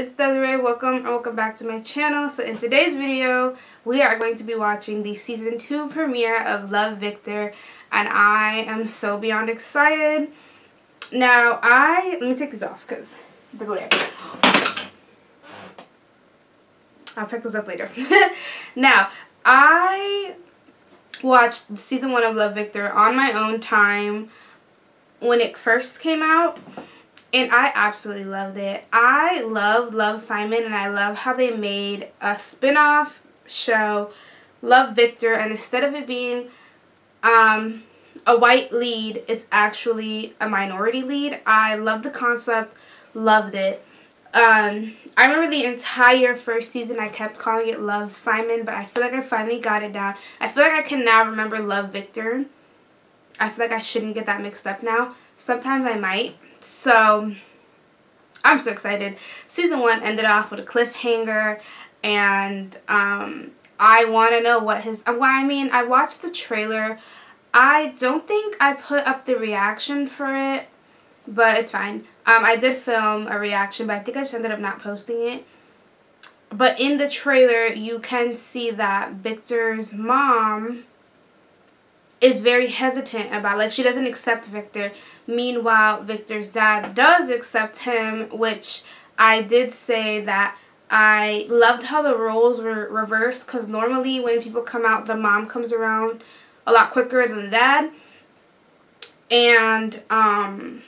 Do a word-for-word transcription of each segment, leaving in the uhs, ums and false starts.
it's Desiree. Welcome and welcome back to my channel. So in today's video, we are going to be watching the season two premiere of Love, Victor, and I am so beyond excited. Now, I let me take these off because the glare. I'll pick those up later. Now, I watched season one of Love, Victor on my own time when it first came out. And I absolutely loved it. I love, love Simon, and I love how they made a spin-off show, Love, Victor, and instead of it being um, a white lead, it's actually a minority lead. I love the concept, loved it. Um, I remember the entire first season I kept calling it Love, Simon, but I feel like I finally got it down. I feel like I can now remember Love, Victor. I feel like I shouldn't get that mixed up now. Sometimes I might. So, I'm so excited. Season one ended off with a cliffhanger, and um, I want to know what his... Well, I mean, I watched the trailer. I don't think I put up the reaction for it, but it's fine. Um, I did film a reaction, but I think I just ended up not posting it. But in the trailer, you can see that Victor's mom is very hesitant about, like, she doesn't accept Victor. Meanwhile, Victor's dad does accept him, which I did say that I loved how the roles were reversed, because normally when people come out, the mom comes around a lot quicker than the dad. And um,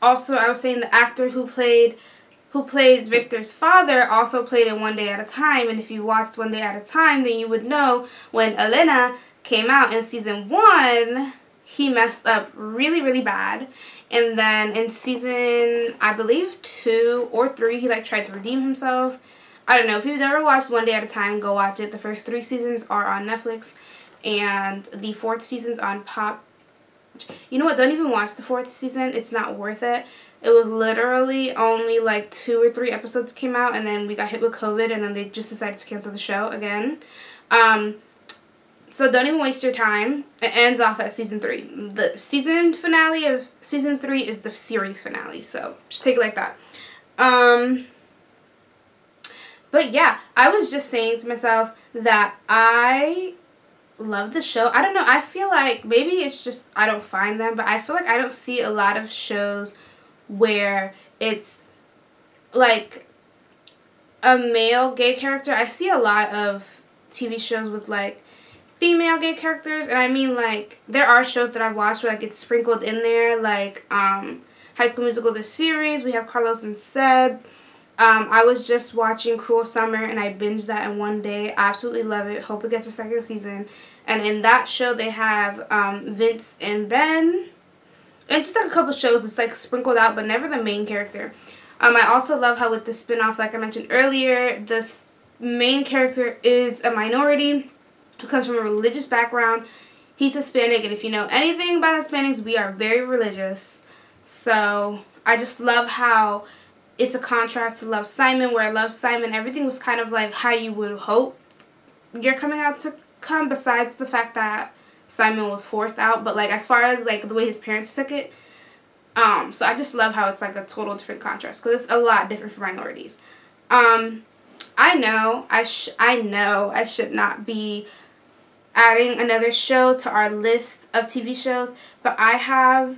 also, I was saying the actor who played who plays Victor's father also played in One Day at a Time, and if you watched One Day at a Time, then you would know when Elena came out in season one, he messed up really, really bad. And then in season, I believe, two or three, he like tried to redeem himself. I don't know. If you've never watched One Day at a Time, go watch it. The first three seasons are on Netflix, and the fourth season's on Pop. You know what? Don't even watch the fourth season. It's not worth it. It was literally only like two or three episodes came out, and then we got hit with COVID, and then they just decided to cancel the show again. Um... So don't even waste your time. It ends off at season three. The season finale of season three is the series finale. So just take it like that. Um, but yeah, I was just saying to myself that I love the show. I don't know. I feel like maybe it's just I don't find them. But I feel like I don't see a lot of shows where it's like a male gay character. I see a lot of T V shows with like female gay characters, and I mean, like, there are shows that I've watched where, like, it's sprinkled in there, like, um, High School Musical, the series, we have Carlos and Seb. Um, I was just watching Cruel Summer, and I binged that in one day. Absolutely love it. Hope it gets a second season. And in that show, they have, um, Vince and Ben, and just, like, a couple shows that's, like, sprinkled out, but never the main character. Um, I also love how with the spinoff, like I mentioned earlier, this main character is a minority who comes from a religious background. He's Hispanic, and if you know anything about Hispanics, we are very religious. So I just love how it's a contrast to Love, Simon, where Love, Simon, everything was kind of like how you would hope you're coming out to come, besides the fact that Simon was forced out, but like as far as like the way his parents took it. Um, so I just love how it's like a total different contrast, because it's a lot different for minorities. Um, I know I, sh I know I should not be adding another show to our list of T V shows, but I have,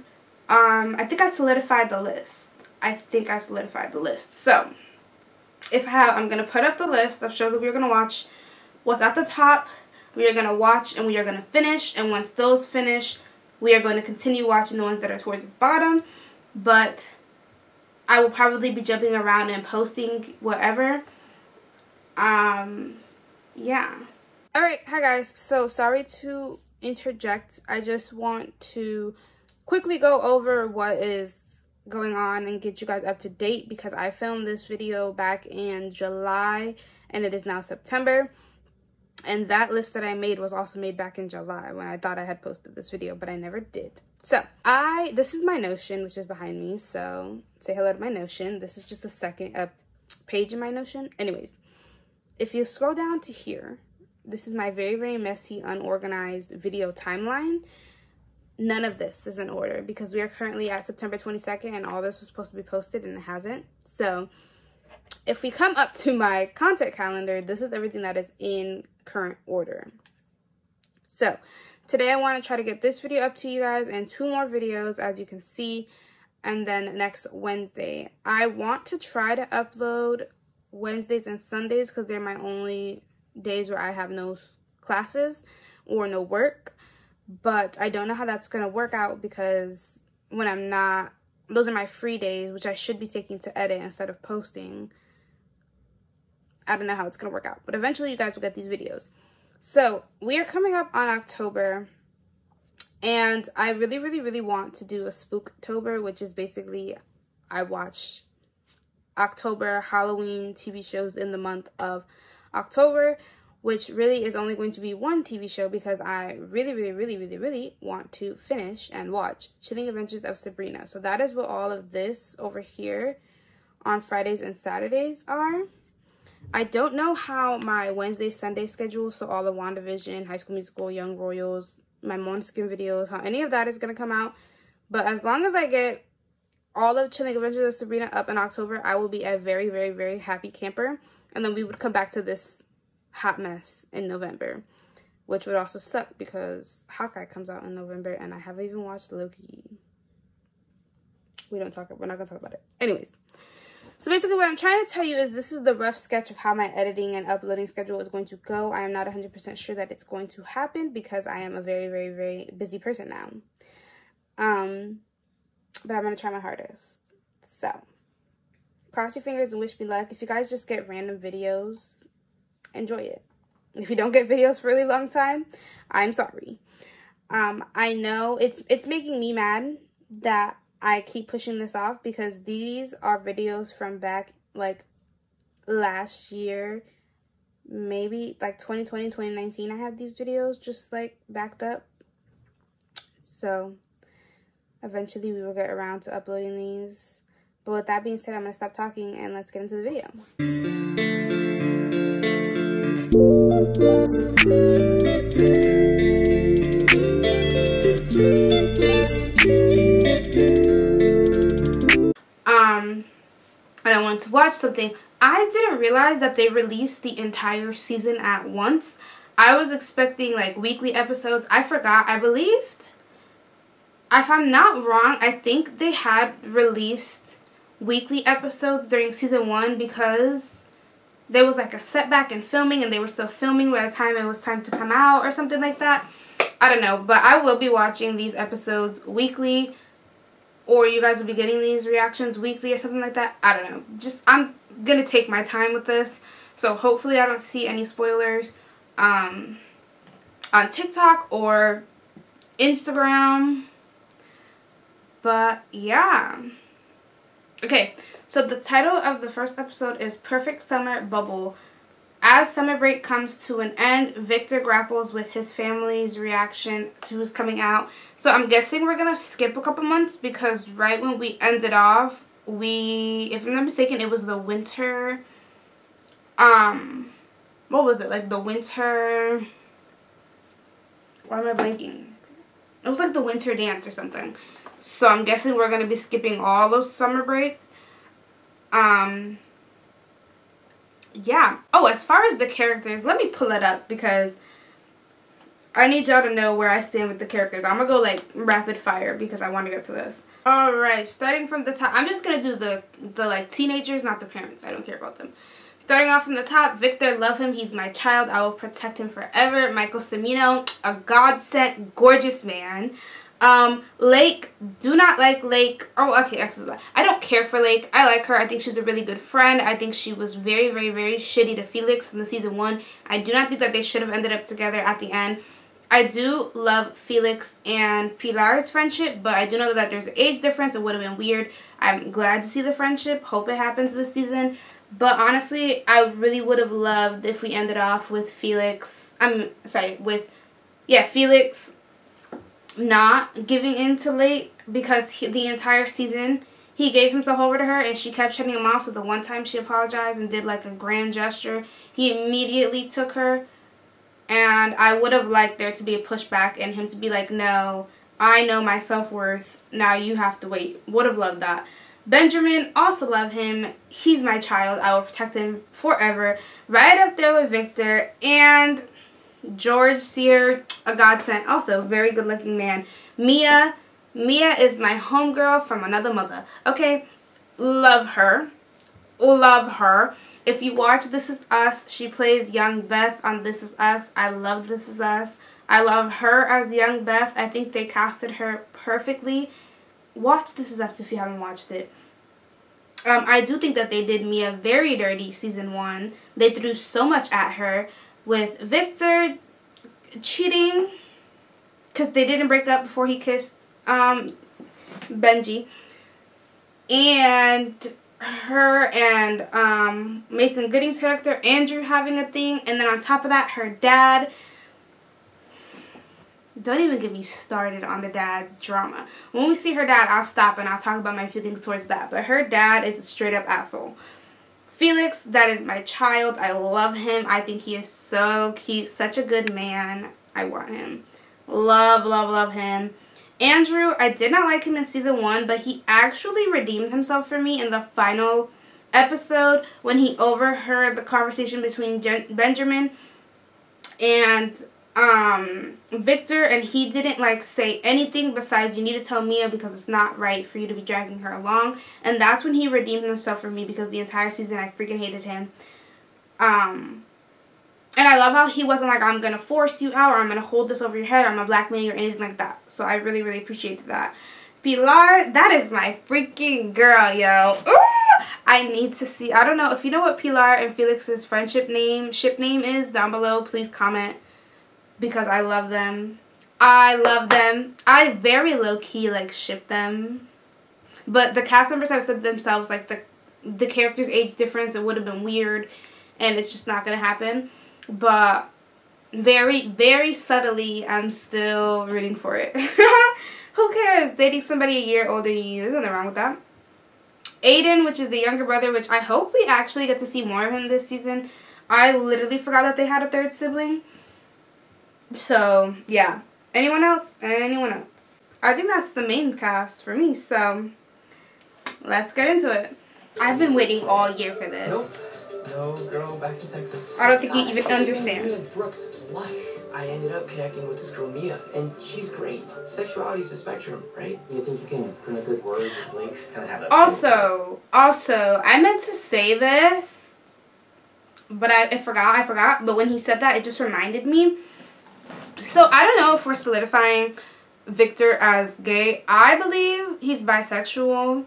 um, I think I've solidified the list. I think I've solidified the list. So, if I have, I'm going to put up the list of shows that we're going to watch. What's at the top, we are going to watch and we are going to finish. And once those finish, we are going to continue watching the ones that are towards the bottom. But I will probably be jumping around and posting whatever. Um, yeah. Alright, hi guys. So, sorry to interject. I just want to quickly go over what is going on and get you guys up to date, because I filmed this video back in July and it is now September. And that list that I made was also made back in July when I thought I had posted this video, but I never did. So, I, this is my Notion, which is behind me. So, say hello to my Notion. This is just the second uh, page in my Notion. Anyways, if you scroll down to here, this is my very, very messy, unorganized video timeline. None of this is in order because we are currently at September twenty-second and all this was supposed to be posted and it hasn't. So if we come up to my content calendar, this is everything that is in current order. So today I want to try to get this video up to you guys and two more videos, as you can see. And then next Wednesday, I want to try to upload Wednesdays and Sundays because they're my only days where I have no classes or no work. But I don't know how that's going to work out because when I'm not, those are my free days, which I should be taking to edit instead of posting. I don't know how it's going to work out, but eventually you guys will get these videos. So we are coming up on October, and I really, really, really want to do a Spooktober, which is basically I watch October Halloween T V shows in the month of October, which really is only going to be one T V show because I really, really, really, really, really want to finish and watch Chilling Adventures of Sabrina. So that is what all of this over here on Fridays and Saturdays are. I don't know how my Wednesday, Sunday schedule, so all the WandaVision, High School Musical, Young Royals, my Moneskin videos, how any of that is going to come out. But as long as I get all of Chilling Adventures of Sabrina up in October, I will be a very, very, very happy camper. And then we would come back to this hot mess in November, which would also suck because Hawkeye comes out in November and I haven't even watched Loki. We don't talk, we're not going to talk about it. Anyways. So basically what I'm trying to tell you is this is the rough sketch of how my editing and uploading schedule is going to go. I am not one hundred percent sure that it's going to happen because I am a very, very, very busy person now. Um, but I'm going to try my hardest. So, cross your fingers and wish me luck. If you guys just get random videos, enjoy it. If you don't get videos for a really long time, I'm sorry. Um, I know it's, it's making me mad that I keep pushing this off because these are videos from back like last year, maybe like twenty twenty, twenty nineteen. I have these videos just like backed up. So eventually we will get around to uploading these. But with that being said, I'm going to stop talking and let's get into the video. Um, and I wanted to watch something. I didn't realize that they released the entire season at once. I was expecting like weekly episodes. I forgot. I believed, if I'm not wrong, I think they had released weekly episodes during season one because there was like a setback in filming and they were still filming by the time it was time to come out or something like that. I don't know, but I will be watching these episodes weekly. Or you guys will be getting these reactions weekly or something like that. I don't know. Just, I'm going to take my time with this. So hopefully I don't see any spoilers um, on TikTok or Instagram. But yeah. Okay. So the title of the first episode is Perfect Summer Bubble. As summer break comes to an end, Victor grapples with his family's reaction to who's coming out. So I'm guessing we're going to skip a couple months because right when we ended off, we, if I'm not mistaken, it was the winter, um, what was it? Like the winter, why am I blanking? It was like the winter dance or something. So I'm guessing we're going to be skipping all of summer break. Um... Yeah. Oh, as far as the characters, let me pull it up because I need y'all to know where I stand with the characters. I'm going to go like rapid fire because I want to get to this. All right. Starting from the top. I'm just going to do the, the like teenagers, not the parents. I don't care about them. Starting off from the top, Victor, love him. He's my child. I will protect him forever. Michael Cimino, a godsend, gorgeous man. Um, Lake, do not like Lake. Oh, okay, X is a lie. I don't care for Lake. I like her. I think she's a really good friend. I think she was very, very, very shitty to Felix in the season one. I do not think that they should have ended up together at the end. I do love Felix and Pilar's friendship, but I do know that there's an age difference. It would have been weird. I'm glad to see the friendship. Hope it happens this season. But honestly, I really would have loved if we ended off with Felix. I'm sorry, with, yeah, Felix not giving in to Lake because he, the entire season he gave himself over to her and she kept shutting him off. So the one time she apologized and did like a grand gesture, he immediately took her, and I would have liked there to be a pushback and him to be like, no, I know my self-worth, now you have to wait. Would have loved that. Benjamin, also love him. He's my child. I will protect him forever. Right up there with Victor. And George Sear, a godsend. Also, very good looking man. Mia. Mia is my homegirl from another mother. Okay, love her. Love her. If you watch This Is Us, she plays young Beth on This Is Us. I love This Is Us. I love her as young Beth. I think they casted her perfectly. Watch This Is Us if you haven't watched it. Um, I do think that they did Mia very dirty season one. They threw so much at her with Victor cheating because they didn't break up before he kissed um, Benji. And her and um, Mason Gooding's character, Andrew, having a thing. And then on top of that, her dad. Don't even get me started on the dad drama. When we see her dad, I'll stop and I'll talk about my feelings towards that. But her dad is a straight up asshole. Felix, that is my child. I love him. I think he is so cute. Such a good man. I want him. Love, love, love him. Andrew, I did not like him in season one, but he actually redeemed himself for me in the final episode when he overheard the conversation between Jen- Benjamin and Um, Victor, and he didn't like say anything besides you need to tell Mia because it's not right for you to be dragging her along. And that's when he redeemed himself for me because the entire season I freaking hated him. Um, and I love how he wasn't like, I'm gonna force you out, or I'm gonna hold this over your head, or I'm a black man, or anything like that. So I really, really appreciated that. Pilar, that is my freaking girl, yo. Ooh, I need to see. I don't know if you know what Pilar and Felix's friendship name, ship name is down below. Please comment. Because I love them. I love them. I very low-key, like, ship them. But the cast members have said themselves, like, the the character's age difference, it would have been weird. And it's just not going to happen. But very, very subtly, I'm still rooting for it. Who cares? Dating somebody a year older than you. There's nothing wrong with that. Aiden, which is the younger brother, which I hope we actually get to see more of him this season. I literally forgot that they had a third sibling. So, yeah. Anyone else? Anyone else? I think that's the main cast for me, so let's get into it. I've been waiting all year for this. Nope. No girl back in Texas. I don't think you even understand. With Brooks Lush, I ended up connecting with this girl Mia, and she's great. Sexuality's a spectrum, right? You think you can print a good word with links? Kind of have that. Also, also, I meant to say this, but I, I forgot, I forgot. But when he said that, it just reminded me. So, I don't know if we're solidifying Victor as gay. I believe he's bisexual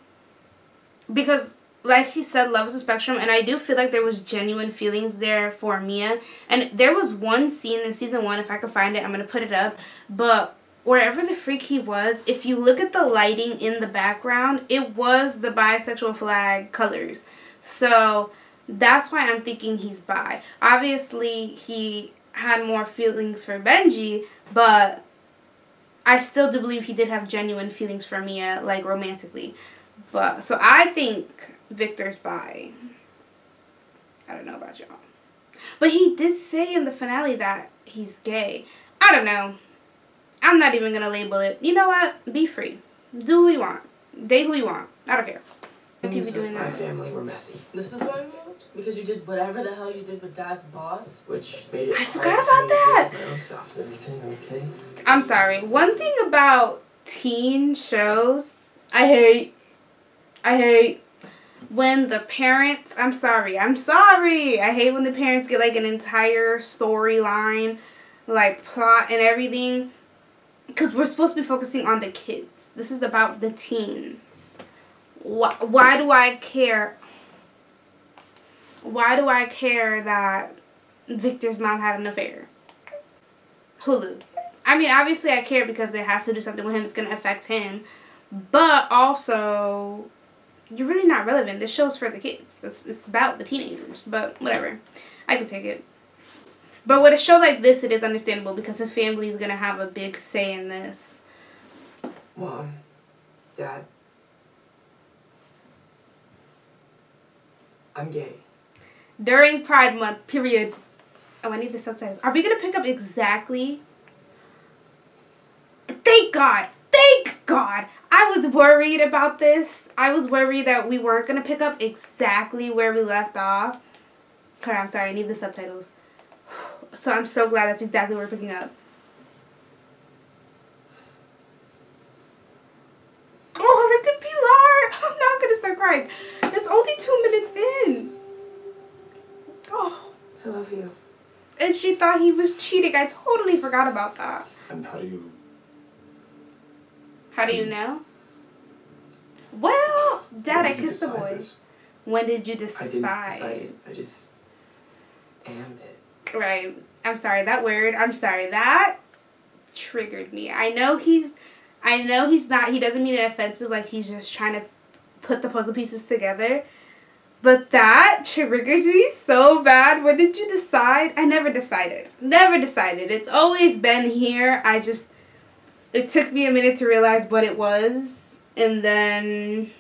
because, like he said, love is a spectrum. And I do feel like there was genuine feelings there for Mia. And there was one scene in season one, if I could find it, I'm going to put it up. But wherever the freak he was, if you look at the lighting in the background, it was the bisexual flag colors. So, that's why I'm thinking he's bi. Obviously, he had more feelings for Benji, but I still do believe he did have genuine feelings for Mia, like romantically. But so I think Victor's bi. I don't know about y'all, but he did say in the finale that he's gay. I don't know. I'm not even gonna label it. You know what? Be free. Do who you want. Date who you want. I don't care. T V doing that. My family were messy. This is why we moved? Because you did whatever the hell you did with Dad's boss? Which made it I forgot about that! Everything okay? I'm sorry. One thing about teen shows, I hate. I hate when the parents, I'm sorry, I'm sorry! I hate when the parents get like an entire storyline, like plot and everything. Because we're supposed to be focusing on the kids. This is about the teens. Why, why do I care? Why do I care that Victor's mom had an affair? Hulu. I mean, obviously I care because it has to do something with him. It's going to affect him. But also, you're really not relevant. This show's for the kids. It's, it's about the teenagers. But whatever. I can take it. But with a show like this, it is understandable because his family is going to have a big say in this. Mom. Dad. I'm gay. During Pride Month, period. Oh, I need the subtitles. Are we going to pick up exactly? Thank God. Thank God, I was worried about this. I was worried that we weren't going to pick up exactly where we left off. God, I'm sorry, I need the subtitles. So I'm so glad that's exactly where we're picking up. Oh, look at Pilar. I'm not going to start crying. It's only two minutes in. Oh. I love you. And she thought he was cheating. I totally forgot about that. And how do you... How do you know? Well, Dad, I kissed the boy. This? When did you decide? I didn't decide. I just am it. Right. I'm sorry. That word. I'm sorry. That triggered me. I know he's... I know he's not... He doesn't mean it offensive. Like, he's just trying to put the puzzle pieces together. But that triggers me so bad. When did you decide? I never decided. Never decided. It's always been here. I just... It took me a minute to realize what it was. And then...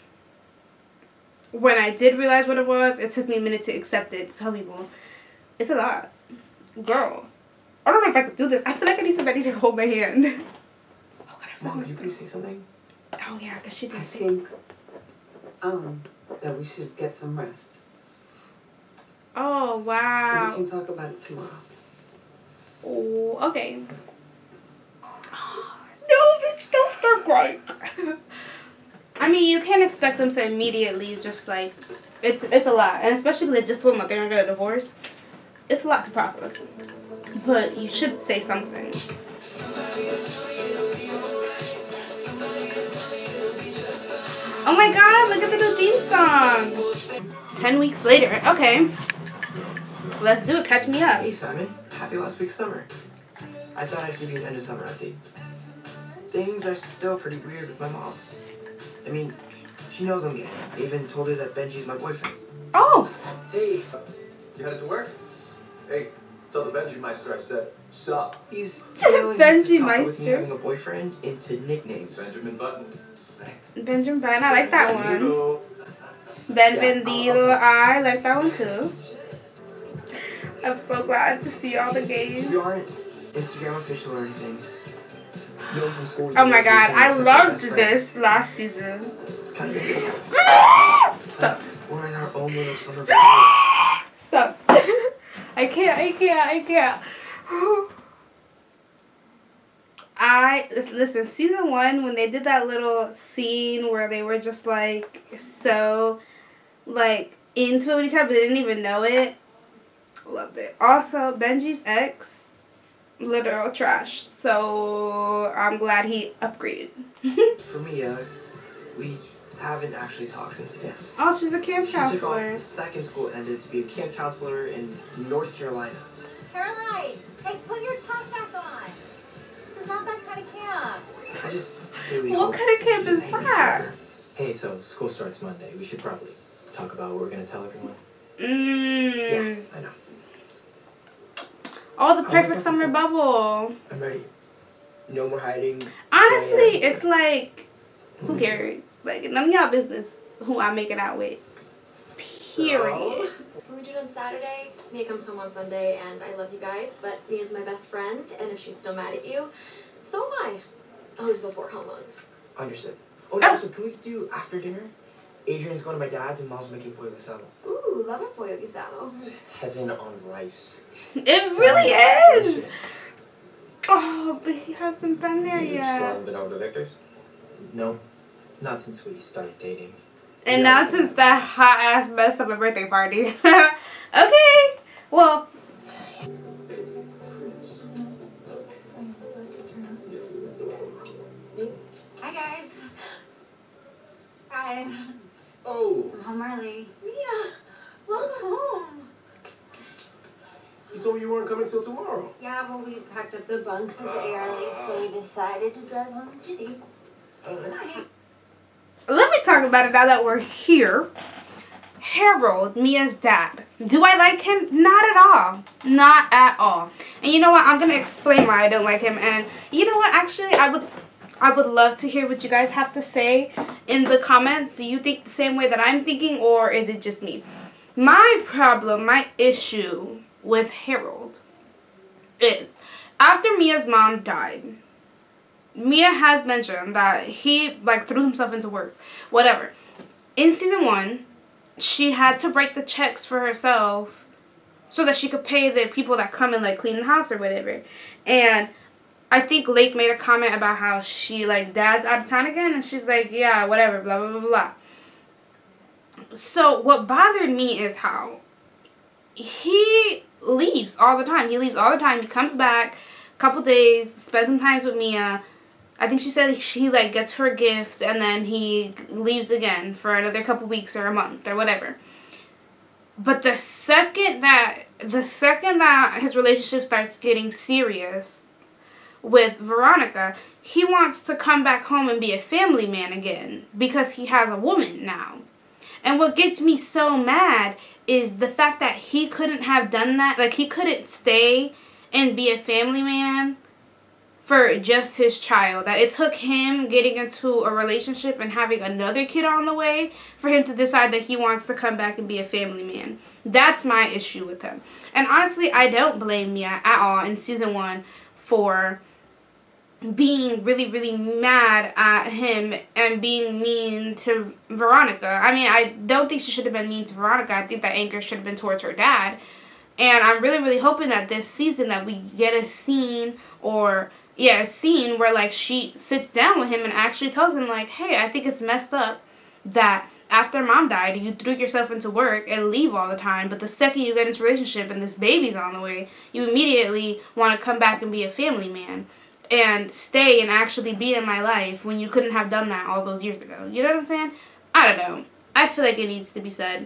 When I did realize what it was, it took me a minute to accept it. To tell people. It's a lot. Girl. I don't know if I could do this. I feel like I need somebody to hold my hand. Oh, God, I Mom, did you please say something? Oh, yeah, because she did say... I think... Um... that we should get some rest. Oh, wow. And we can talk about it tomorrow. Oh, okay. No, bitch, don't start crying. I mean, you can't expect them to immediately just, like, it's it's a lot. And especially when they just told them that they're not going to divorce. It's a lot to process. But you should say something. Oh my God, look at the new theme song. Ten weeks later, okay. Let's do it, catch me up. Hey Simon, happy last week's summer. I thought I'd give you an end of summer update. Things are still pretty weird with my mom. I mean, she knows I'm gay. I even told her that Benji's my boyfriend. Oh! Hey, you headed to work? Hey, tell the Benji Meister I said, sup. He's Benji Meister. Having a boyfriend into nicknames. Benjamin Button. Benjamin Button, I like that one. Ben Bendido, I like that one too. I'm so glad to see all the gays. You aren't Instagram official or anything. Oh my God, I loved this last season. Stop. We're in our own little summer. Stop. I can't, I can't, I can't. I, listen, season one, when they did that little scene where they were just, like, so, like, into each other, but they didn't even know it. Loved it. Also, Benji's ex, literal trash. So, I'm glad he upgraded. For me, uh, we haven't actually talked since the dance. Oh, she's a camp she counselor. Second school ended to be a camp counselor in North Carolina. Caroline, hey, put your top back on. Not that kind of camp. I just really what kind of camp is that? Hey, so school starts Monday. We should probably talk about what we're going to tell everyone. Mmm. Yeah, I know. Oh, the perfect oh, summer bubble. I'm ready. No more hiding. Honestly, it's like, who cares? Like, none of y'all business who I'm making out with. Period. Can we do it on Saturday? Mia comes home on Sunday, and I love you guys, but Mia's my best friend, and if she's still mad at you, so am I. Always before homos. Understood. Oh, no, oh. So can we do after dinner? Adrian's going to my dad's, and Mom's making pollo guisado. Ooh, love a pollo guisado. It's heaven on rice. It really um, is! Delicious. Oh, but he hasn't been there you yet. You still haven't been over to Victor's? No, not since we started dating. And you now since that hot-ass mess of a birthday party. Okay. Well. Hi, guys. Guys. Oh. I'm home early. Mia, welcome home. You told me you weren't coming till tomorrow. Yeah, well, we packed up the bunks at the uh, airlane, so we decided to drive home today. Right. Let me talk about it now that we're here. Harold, Mia's dad. Do I like him? Not at all. Not at all. And you know what? I'm going to explain why I don't like him. And you know what? Actually, I would I would love to hear what you guys have to say in the comments. Do you think the same way that I'm thinking, or is it just me? My problem, my issue with Harold is after Mia's mom died, Mia has mentioned that he like threw himself into work, whatever. In season one, she had to break the checks for herself so that she could pay the people that come and like clean the house or whatever. And I think Lake made a comment about how she like dad's out of town again, and she's like, yeah, whatever, blah blah blah blah. So what bothered me is how he leaves all the time. He leaves all the time. He comes back a couple days, spends some time with Mia. I think she said she like gets her gifts, and then he leaves again for another couple weeks or a month or whatever. But the second that the second that his relationship starts getting serious with Veronica, he wants to come back home and be a family man again because he has a woman now. And what gets me so mad is the fact that he couldn't have done that. Like, he couldn't stay and be a family man for just his child. That it took him getting into a relationship and having another kid on the way for him to decide that he wants to come back and be a family man. That's my issue with him. And honestly, I don't blame Mia at all in season one for being really, really mad at him and being mean to Veronica. I mean, I don't think she should have been mean to Veronica. I think that anger should have been towards her dad. And I'm really, really hoping that this season that we get a scene or, yeah, a scene where, like, she sits down with him and actually tells him, like, hey, I think it's messed up that after mom died, you threw yourself into work and leave all the time. But the second you get into a relationship and this baby's on the way, you immediately want to come back and be a family man and stay and actually be in my life when you couldn't have done that all those years ago. You know what I'm saying? I don't know. I feel like it needs to be said.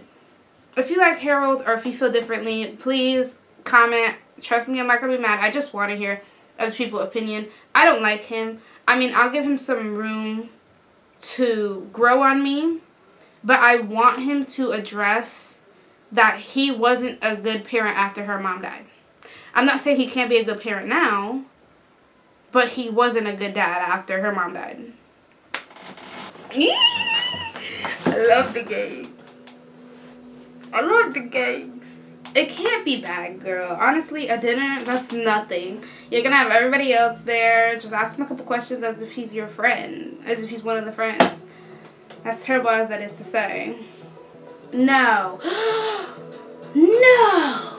If you like Harold or if you feel differently, please comment. Trust me, I'm not going to be mad. I just want to hear other people's opinion. I don't like him. I mean, I'll give him some room to grow on me, but I want him to address that he wasn't a good parent after her mom died. I'm not saying he can't be a good parent now, but he wasn't a good dad after her mom died. I love the game. I love the game. It can't be bad, girl. Honestly, a dinner, that's nothing. You're going to have everybody else there. Just ask him a couple questions as if he's your friend. As if he's one of the friends. As terrible as that is to say. No. No.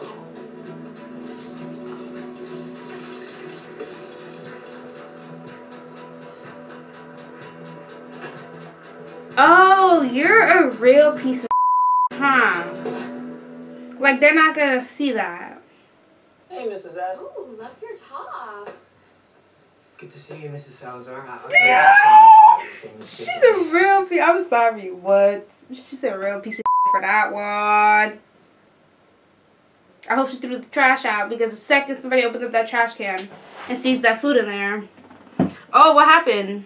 Oh, you're a real piece of shit, huh? Like, they're not gonna see that. Hey, Missus S. Ooh, love your top. Good to see you, Missus Salazar. How She's a real piece. I'm sorry, what? She's a real piece of shit for that one. I hope she threw the trash out, because the second somebody opens up that trash can and sees that food in there. Oh, what happened?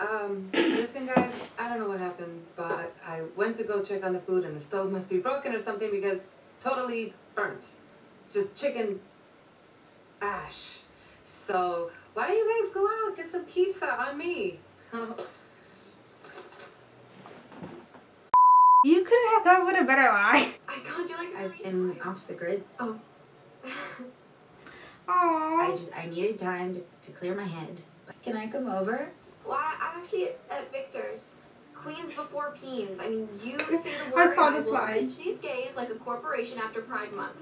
Um, listen guys, I don't know what happened, but I went to go check on the food and the stove must be broken or something because it's totally burnt. It's just chicken ash. So, why don't you guys go out, get some pizza on me? You couldn't have gone with a better lie. I called you like I've been off the grid. Oh. Aww. I just, I needed time to, to clear my head. Can I come over? Well, I'm actually at Victor's. Queens before peens. I mean, you say the word. I saw this line. These gays like a corporation after Pride Month.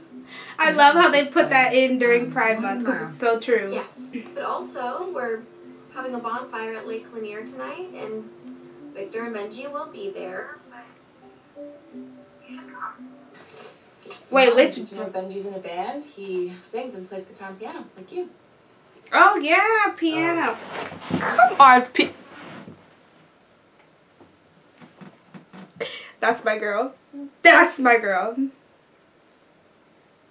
I love how they put that in during Pride Month because it's so true. Yes, but also we're having a bonfire at Lake Lanier tonight, and Victor and Benji will be there. Wait, which? Did you know Benji's in a band? He sings and plays guitar and piano, like you. Oh, yeah, piano. Oh. Come on, pi That's my girl. That's my girl.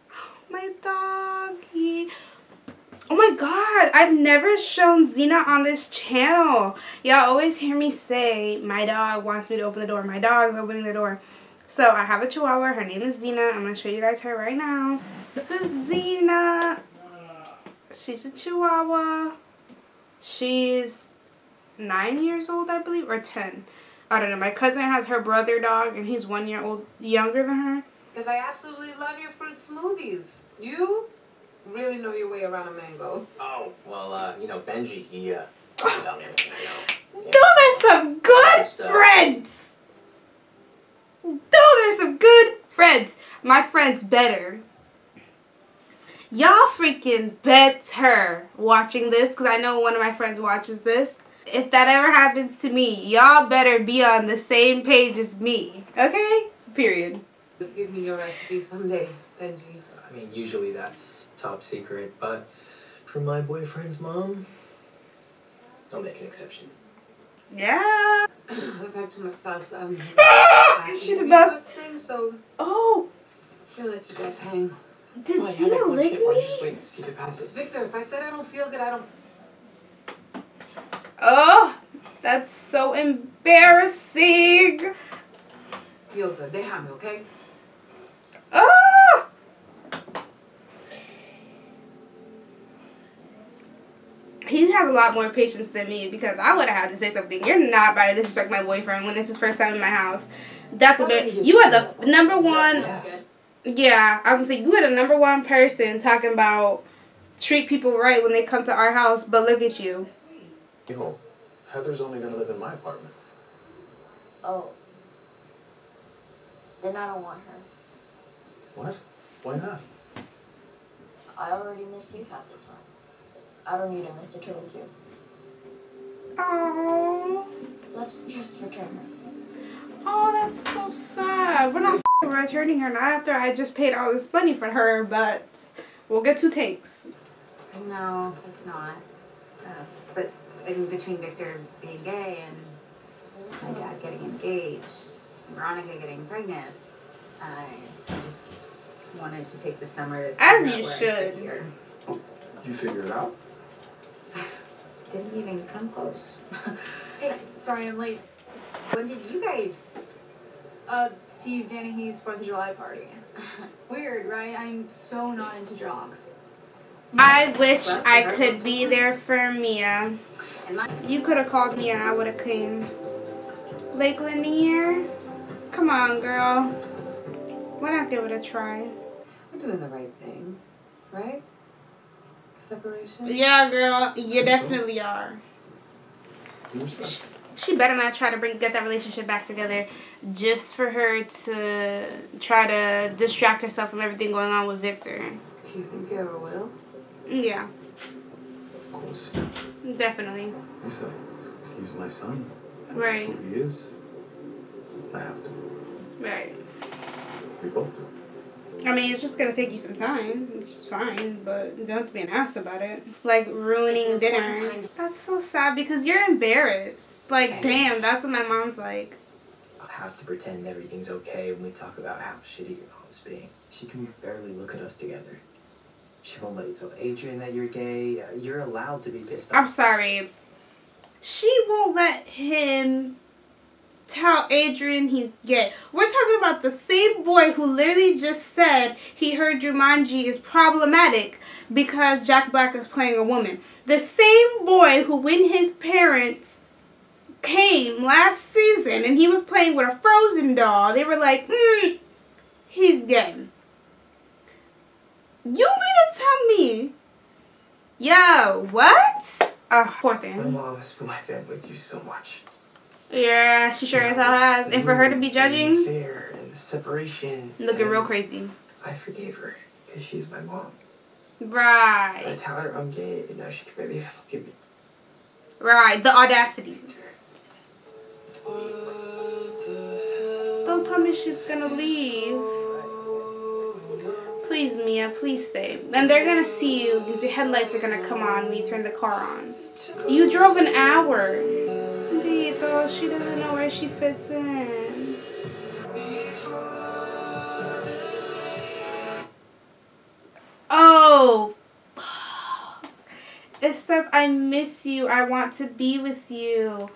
Oh, my doggy. Oh, my God. I've never shown Xena on this channel. Y'all always hear me say, my dog wants me to open the door. My dog's opening the door. So, I have a chihuahua. Her name is Xena. I'm going to show you guys her right now. This is Xena. She's a chihuahua. She's nine years old, I believe, or ten. I don't know. My cousin has her brother dog, and he's one year old younger than her. Because I absolutely love your fruit smoothies. You really know your way around a mango. Oh, well, uh, you know, Benji, he, uh, he taught me everything I know. Yeah. Those are some good friends! Those are some good friends! My friend's better. Y'all freaking better watching this, because I know one of my friends watches this. If that ever happens to me, y'all better be on the same page as me. Okay? Period. Give me your recipe someday, Benji. I mean, usually that's top secret, but for my boyfriend's mom, I'll make an exception. Yeah. I've had too much salsa. She's about to sing, so. Oh. I'm gonna let you guys hang. Did oh, Zena lick me? Wait, see the passes. Victor, if I said I don't feel good, I don't. Oh, that's so embarrassing. Feel good. They have me, okay? Oh! He has a lot more patience than me because I would have had to say something. You're not about to disrespect my boyfriend when it's his first time in my house. That's a bit. You are the number one. Yeah, I was gonna say you are the number one person talking about treat people right when they come to our house, but look at you. People, Heather's only gonna live in my apartment. Oh. Then I don't want her. What? Why not? I already miss you half the time. I don't need to miss the turtle too. Aww. Let's just return her. Oh, that's so sad. We're not returning her, not after I just paid all this money for her, but we'll get two takes. No, it's not. Uh, but in between Victor being gay and my dad getting engaged, Veronica getting pregnant, I just wanted to take the summer. As you should. You figure it out? Didn't even come close. Hey, sorry I'm late. When did you guys? Uh, Steve Dennehy's fourth of July party. Weird, right? I'm so not into drugs. I wish well, I could be there for Mia. You could have called me and I would have came. Lake Lanier? Come on, girl. Why not give it a try? We're doing the right thing, right? Separation? Yeah, girl. You definitely are. She, she better not try to bring get that relationship back together just for her to try to distract herself from everything going on with Victor. Do you think you ever will? Yeah. Of course. Definitely. He's, a, he's my son. Right. That's who he is. I have to. Right. We both do. I mean, it's just gonna take you some time, which is fine, but don't be an ass about it. Like, ruining dinner. That's so sad because you're embarrassed. Like, I damn, know. That's what my mom's like. I'll have to pretend everything's okay when we talk about how shitty your mom's being. She can barely look at us together. She won't let you tell Adrian that you're gay. You're allowed to be pissed off. I'm sorry. She won't let him tell Adrian he's gay. We're talking about the same boy who literally just said he heard Jumanji is problematic because Jack Black is playing a woman. The same boy who, when his parents came last season and he was playing with a Frozen doll, they were like, mm, he's gay. You mean to tell me? Yo, what? Oh, poor thing. My mom has been my family with you so much. Yeah, she sure as hell has. And for her to be judging, fair and the separation, looking real crazy. I forgave her because she's my mom. Right. I tell her I'm gay, and now she can barely look at me. Right, the audacity. Don't tell me she's gonna leave. Please, Mia, please stay. And they're gonna see you because your headlights are gonna come on when you turn the car on. You drove an hour. Though she doesn't know where she fits in. Oh, it says I miss you. I want to be with you.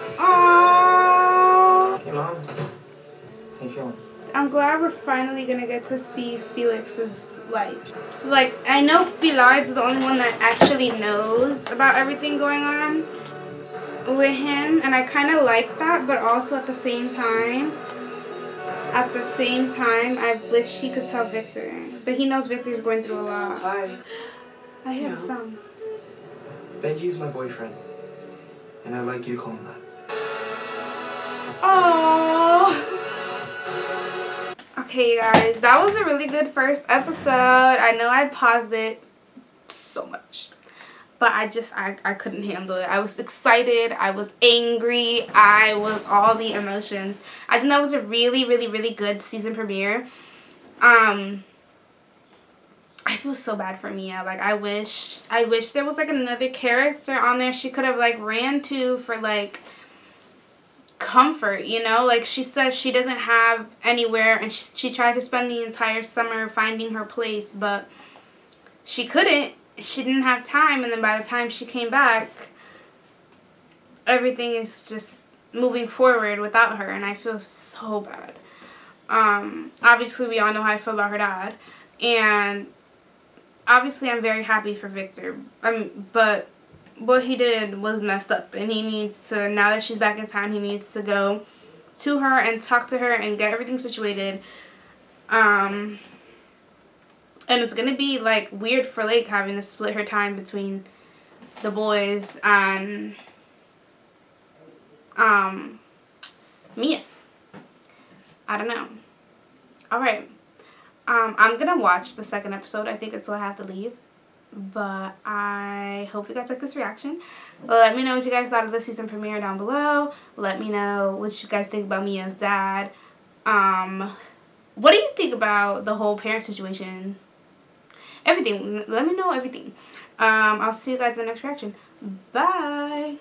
Aww. Hey, Mom. How you feeling? I'm glad we're finally gonna get to see Felix's life. Like, I know Pilar's the only one that actually knows about everything going on with him, and I kind of like that, but also at the same time at the same time, I wish she could tell Victor. But he knows Victor's going through a lot. Hi. I hear a song. Benji's my boyfriend. And I like you calling that. Oh. Okay, guys. That was a really good first episode. I know I paused it so much. But I just, I, I couldn't handle it. I was excited. I was angry. I was all the emotions. I think that was a really, really, really good season premiere. Um, I feel so bad for Mia. Like, I wish, I wish there was, like, another character on there she could have, like, ran to for, like, comfort, you know? Like, she says she doesn't have anywhere, and she, she tried to spend the entire summer finding her place, but she couldn't. She didn't have time, and then by the time she came back, everything is just moving forward without her, and I feel so bad. Um, obviously, we all know how I feel about her dad, and obviously, I'm very happy for Victor, um, but what he did was messed up, and he needs to, now that she's back in town, he needs to go to her and talk to her and get everything situated. Um... And it's going to be, like, weird for Lake having to split her time between the boys and um, Mia. I don't know. Alright. Um, I'm going to watch the second episode, I think, until I have to leave. But I hope you guys like this reaction. Let me know what you guys thought of the season premiere down below. Let me know what you guys think about Mia's dad. Um, what do you think about the whole parent situation? Everything. Let me know everything. Um, I'll see you guys in the next reaction. Bye.